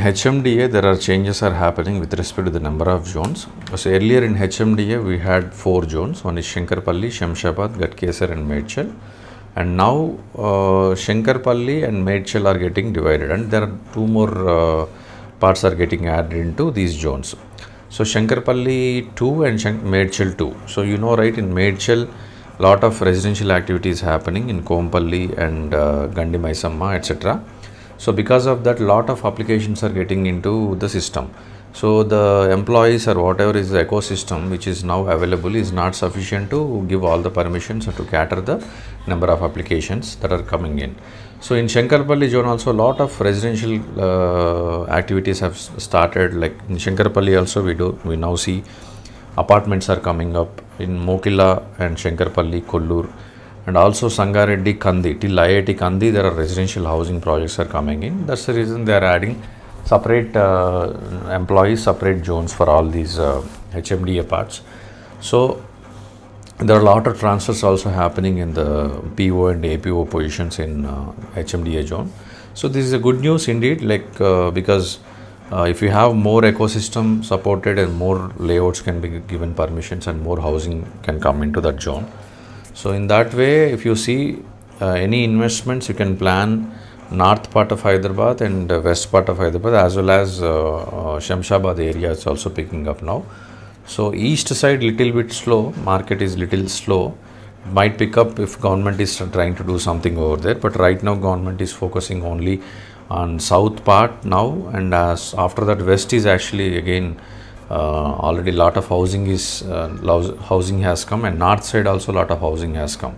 HMDA, there are changes are happening with respect to the number of zones. So earlier in HMDA, we had 4 zones. One is Shankarpalli, Shamshabad, Ghatkesar and Medchal. And now Shankarpalli and Medchal are getting divided, and there are 2 more parts are getting added into these zones. So Shankarpalli 2 and Medchal 2. So you know, right, in Medchal, lot of residential activities happening in Kompalli and Gandhi Maisamma, etc. So because of that, lot of applications are getting into the system. So the employees or whatever is the ecosystem which is now available is not sufficient to give all the permissions or to cater the number of applications that are coming in. So in Shankarpalli zone also, lot of residential activities have started. Like in Shankarpalli also, we now see apartments are coming up in Mokila and Shankarpalli, Kollur, and also Sangareddy Kandi, till IIT Khandi there are residential housing projects are coming in. That's the reason they are adding separate employees, separate zones for all these HMDA parts. So there are a lot of transfers also happening in the PO and APO positions in HMDA zone. So this is a good news indeed, like because if you have more ecosystem supported and more layouts can be given permissions and more housing can come into that zone. So in that way, if you see any investments, you can plan north part of Hyderabad and west part of Hyderabad, as well as Shamshabad area is also picking up now. So east side little bit slow, market is little slow, might pick up if government is trying to do something over there. But right now government is focusing only on south part now, and as after that west is actually again already lot of housing is housing has come, and north side also lot of housing has come.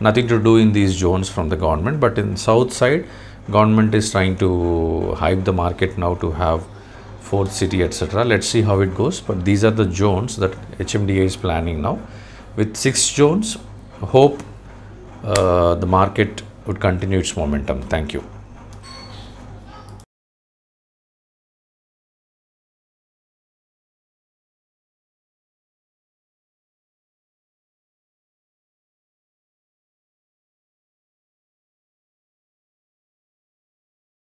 Nothing to do in these zones from the government, but in south side government is trying to hype the market now to have 4th city, etc. Let's see how it goes, but these are the zones that HMDA is planning now. With 6 zones, hope the market would continue its momentum. Thank you.